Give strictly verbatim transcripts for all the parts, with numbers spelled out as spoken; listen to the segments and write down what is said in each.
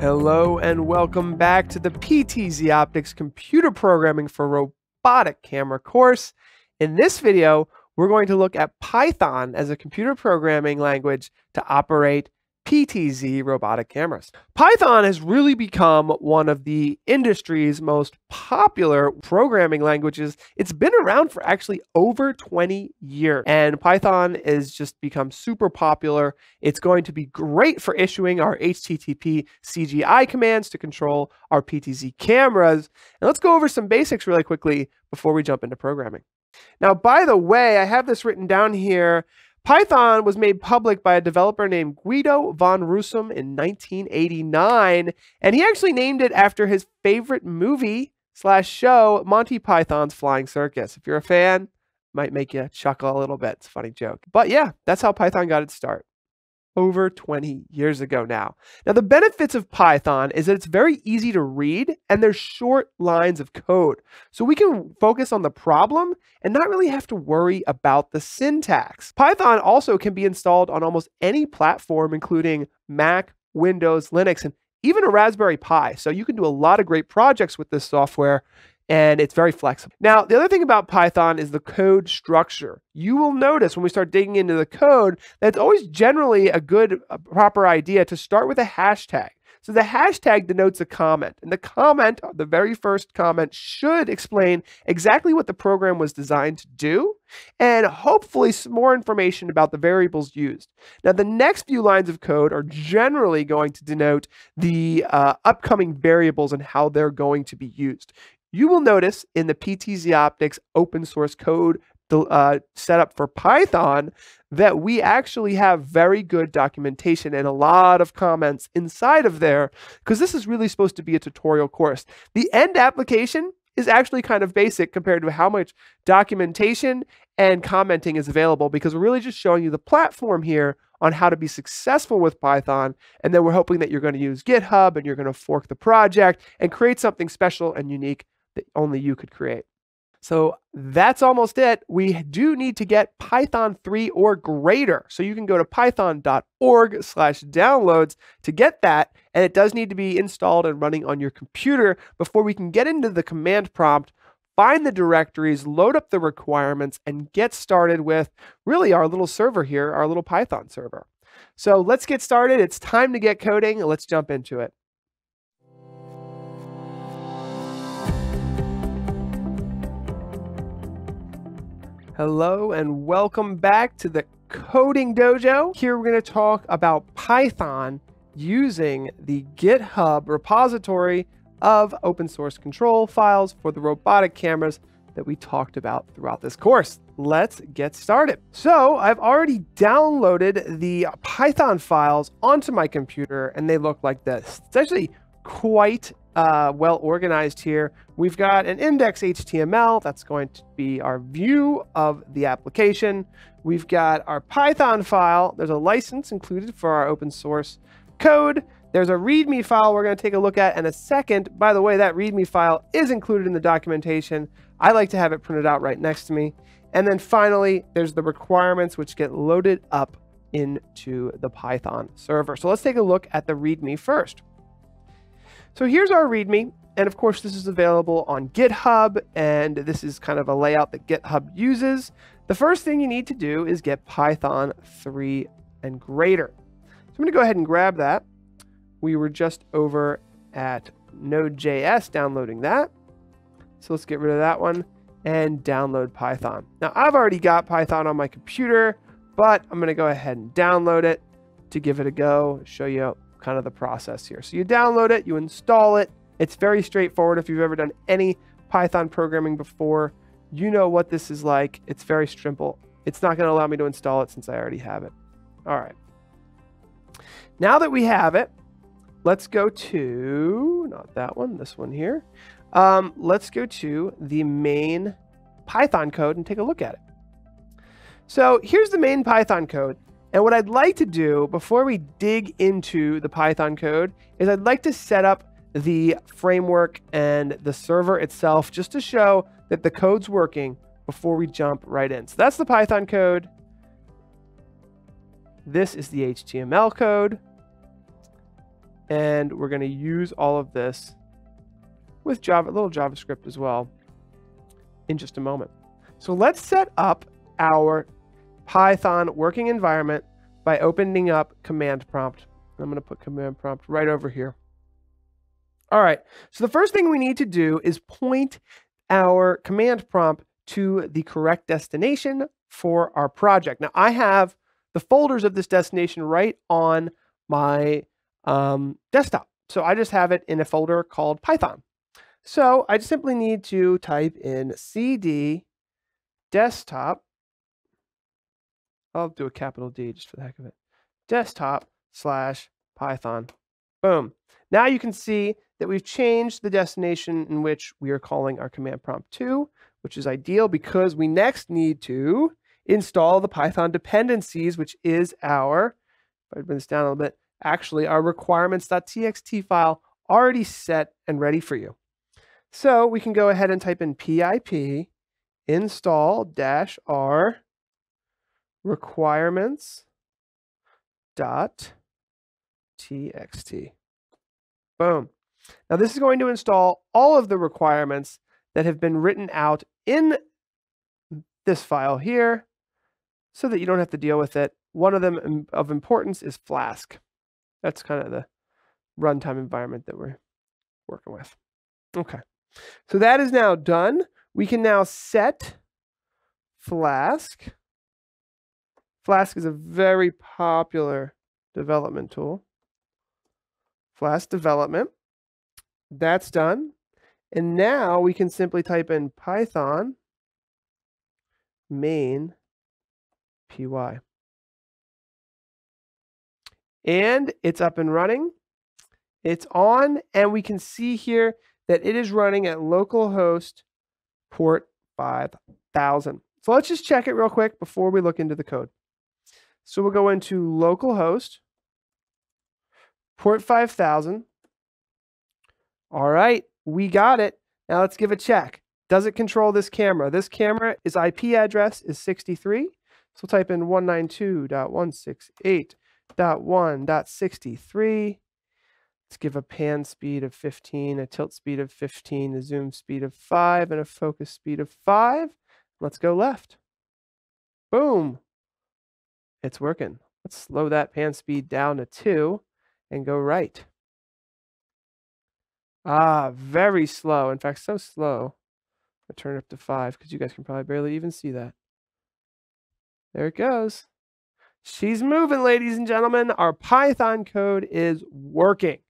Hello and welcome back to the PTZOptics Computer Programming for Robotic Camera course. In this video, we're going to look at Python as a computer programming language to operate P T Z robotic cameras. Python has really become one of the industry's most popular programming languages. It's been around for actually over twenty years, and Python has just become super popular. It's going to be great for issuing our H T T P C G I commands to control our P T Z cameras. And let's go over some basics really quickly before we jump into programming. Now, by the way, I have this written down here. Python was made public by a developer named Guido van Rossum in nineteen eighty-nine, and he actually named it after his favorite movie slash show, Monty Python's Flying Circus. If you're a fan, might make you chuckle a little bit. It's a funny joke. But yeah, that's how Python got its start over twenty years ago now. Now, the benefits of Python is that it's very easy to read and there's short lines of code. So we can focus on the problem and not really have to worry about the syntax. Python also can be installed on almost any platform, including Mac, Windows, Linux, and even a Raspberry Pi. So you can do a lot of great projects with this software, and it's very flexible. Now, the other thing about Python is the code structure. You will notice when we start digging into the code that it's always generally a good, a proper idea to start with a hashtag. So the hashtag denotes a comment, and the comment, the very first comment, should explain exactly what the program was designed to do, and hopefully some more information about the variables used. Now, the next few lines of code are generally going to denote the uh, upcoming variables and how they're going to be used. You will notice in the PTZOptics open source code uh, setup for Python that we actually have very good documentation and a lot of comments inside of there, because this is really supposed to be a tutorial course. The end application is actually kind of basic compared to how much documentation and commenting is available, because we're really just showing you the platform here on how to be successful with Python. And then we're hoping that you're going to use GitHub and you're going to fork the project and create something special and unique that only you could create. So that's almost it. We do need to get Python three or greater. So you can go to python.org slash downloads to get that. And it does need to be installed and running on your computer before we can get into the command prompt, find the directories, load up the requirements, and get started with really our little server here, our little Python server. So let's get started. It's time to get coding. Let's jump into it. Hello and welcome back to the Coding Dojo. Here we're going to talk about Python using the GitHub repository of open source control files for the robotic cameras that we talked about throughout this course. Let's get started. So I've already downloaded the Python files onto my computer, and they look like this. It's actually quite Uh, well organized here. We've got an index H T M L. That's going to be our view of the application. We've got our Python file. There's a license included for our open source code. There's a README file we're going to take a look at in a second. By the way, that README file is included in the documentation. I like to have it printed out right next to me. And then finally, there's the requirements, which get loaded up into the Python server. So let's take a look at the README first. So here's our README, and of course this is available on GitHub, and this is kind of a layout that GitHub uses. The first thing you need to do is get Python three and greater. So I'm going to go ahead and grab that. We were just over at Node dot J S downloading that. So let's get rid of that one and download Python. Now, I've already got Python on my computer, but I'm going to go ahead and download it to give it a go, show you kind of the process here. So you download it, you install it. It's very straightforward. If you've ever done any Python programming before, you know what this is like. It's very simple. It's not going to allow me to install it since I already have it. All right. Now that we have it, let's go to, not that one, this one here. Um, let's go to the main Python code and take a look at it. So here's the main Python code. And what I'd like to do before we dig into the Python code is I'd like to set up the framework and the server itself just to show that the code's working before we jump right in. So that's the Python code. This is the H T M L code. And we're going to use all of this with Java, a little JavaScript as well, in just a moment. So let's set up our Python working environment by opening up command prompt. I'm going to put command prompt right over here. All right. So the first thing we need to do is point our command prompt to the correct destination for our project. Now I have the folders of this destination right on my um, desktop. So I just have it in a folder called Python. So I just simply need to type in C D desktop. I'll do a capital D just for the heck of it. Desktop slash Python. Boom. Now you can see that we've changed the destination in which we are calling our command prompt to, which is ideal because we next need to install the Python dependencies, which is our, if I bring this down a little bit, actually our requirements.txt file already set and ready for you. So we can go ahead and type in pip install dash r requirements.txt. Boom. Now this is going to install all of the requirements that have been written out in this file here so that you don't have to deal with it. One of them of importance is Flask. That's kind of the runtime environment that we're working with. Okay. So that is now done. We can now set Flask. Flask is a very popular development tool. Flask development. That's done. And now we can simply type in Python main py. And it's up and running. It's on, and we can see here that it is running at localhost port five thousand. So let's just check it real quick before we look into the code. So we'll go into localhost, port five thousand. All right, we got it. Now let's give a check. Does it control this camera? This camera, its I P address is sixty-three. So we'll type in one ninety-two dot one sixty-eight dot one dot sixty-three. Let's give a pan speed of fifteen, a tilt speed of fifteen, a zoom speed of five, and a focus speed of five. Let's go left. Boom. It's working. Let's slow that pan speed down to two and go right. Ah, very slow. In fact, so slow. I'll turn it up to five because you guys can probably barely even see that. There it goes. She's moving, ladies and gentlemen. Our Python code is working.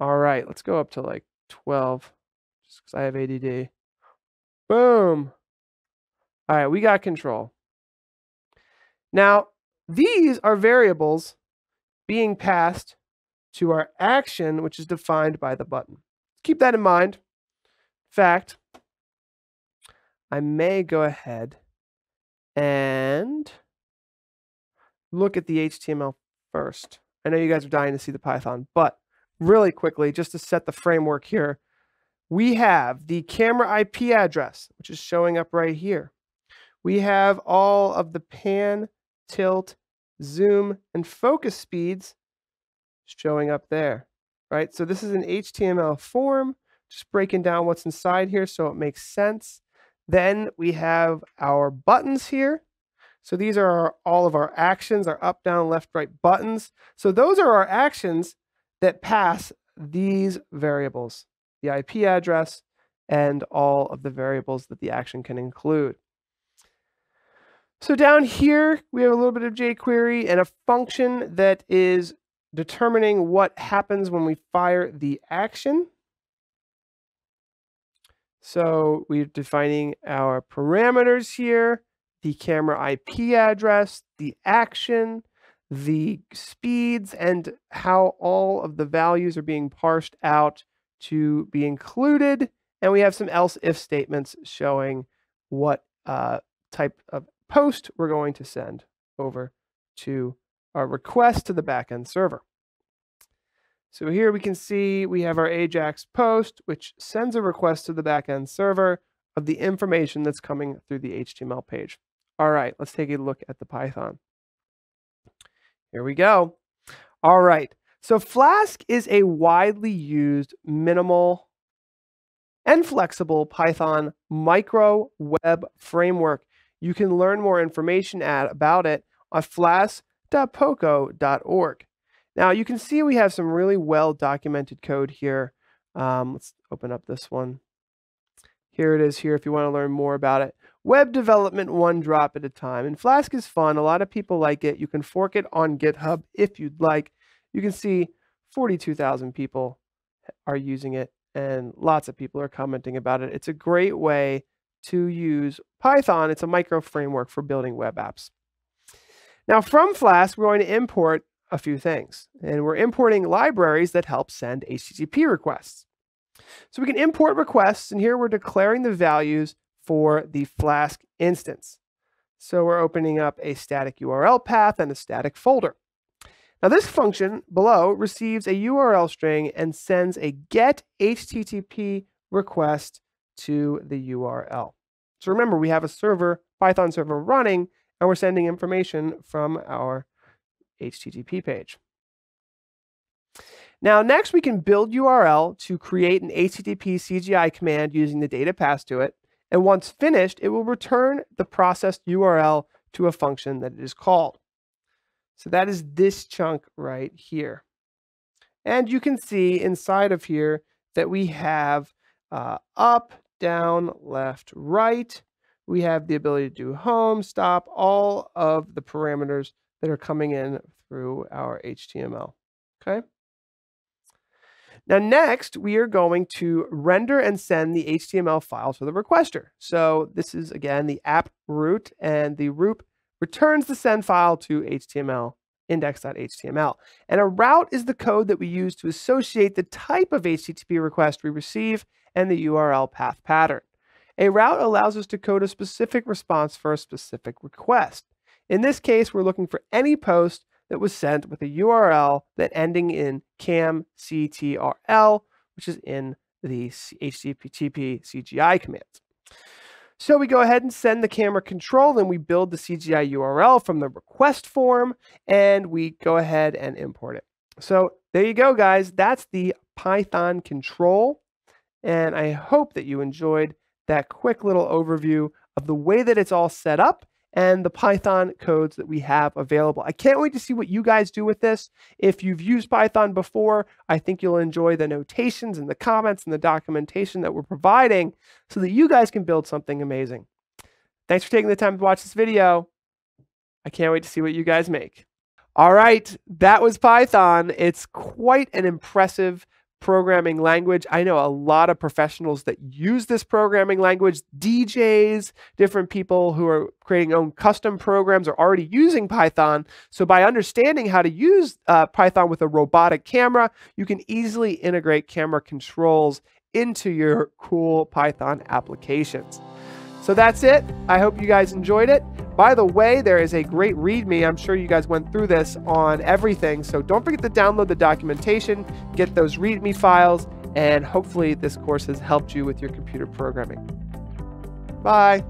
All right, let's go up to like twelve just because I have A D D. Boom. All right, we got control. Now, these are variables being passed to our action, which is defined by the button. Keep that in mind. In fact, I may go ahead and look at the H T M L first. I know you guys are dying to see the Python, but really quickly, just to set the framework here, we have the camera I P address, which is showing up right here. We have all of the pan, tilt, zoom, and focus speeds showing up there, right? So this is an H T M L form, just breaking down what's inside here so it makes sense. Then we have our buttons here. So these are our, all of our actions, our up, down, left, right buttons. So those are our actions that pass these variables, the I P address, and all of the variables that the action can include. So down here, we have a little bit of jQuery and a function that is determining what happens when we fire the action. So we're defining our parameters here, the camera I P address, the action, the speeds, and how all of the values are being parsed out to be included. And we have some else if statements showing what uh, type of post we're going to send over to our request to the backend server. So here we can see we have our Ajax post, which sends a request to the backend server of the information that's coming through the H T M L page. All right, let's take a look at the Python. Here we go. All right, So Flask is a widely used, minimal, and flexible Python micro web framework. You can learn more information at, about it on flask dot poco dot org. Now you can see we have some really well-documented code here. Um, let's open up this one. Here it is here if you want to learn more about it. Web development one drop at a time. And Flask is fun. A lot of people like it. You can fork it on GitHub if you'd like. You can see forty-two thousand people are using it and lots of people are commenting about it. It's a great way to use Python. It's a micro framework for building web apps. Now from Flask, we're going to import a few things, and we're importing libraries that help send H T T P requests. So we can import requests, and here we're declaring the values for the Flask instance. So we're opening up a static U R L path and a static folder. Now this function below receives a U R L string and sends a get H T T P request to the U R L. So remember, we have a server, Python server running, and we're sending information from our H T T P page. Now next we can build U R L to create an H T T P C G I command using the data passed to it. And once finished, it will return the processed U R L to a function that it is called. So that is this chunk right here. And you can see inside of here that we have uh, up, down, left, right. We have the ability to do home, stop, all of the parameters that are coming in through our H T M L. Okay. Now, next, we are going to render and send the H T M L file to the requester. So this is, again, the app root, and the root returns the send file to H T M L, index dot H T M L. And a route is the code that we use to associate the type of H T T P request we receive and the U R L path pattern. A route allows us to code a specific response for a specific request. In this case, we're looking for any post that was sent with a U R L that ending in camctrl, which is in the H T T P C G I command. So we go ahead and send the camera control, then we build the C G I U R L from the request form, and we go ahead and import it. So there you go, guys. That's the Python control, and I hope that you enjoyed that quick little overview of the way that it's all set up and the Python codes that we have available. I can't wait to see what you guys do with this. If you've used Python before, I think you'll enjoy the notations and the comments and the documentation that we're providing so that you guys can build something amazing. Thanks for taking the time to watch this video. I can't wait to see what you guys make. All right, that was Python. It's quite an impressive programming language. I know a lot of professionals that use this programming language, D Js, different people who are creating own custom programs are already using Python. So by understanding how to use uh, Python with a robotic camera, you can easily integrate camera controls into your cool Python applications. So that's it. I hope you guys enjoyed it. By the way, there is a great README. I'm sure you guys went through this on everything. So don't forget to download the documentation, get those README files, and hopefully this course has helped you with your computer programming. Bye.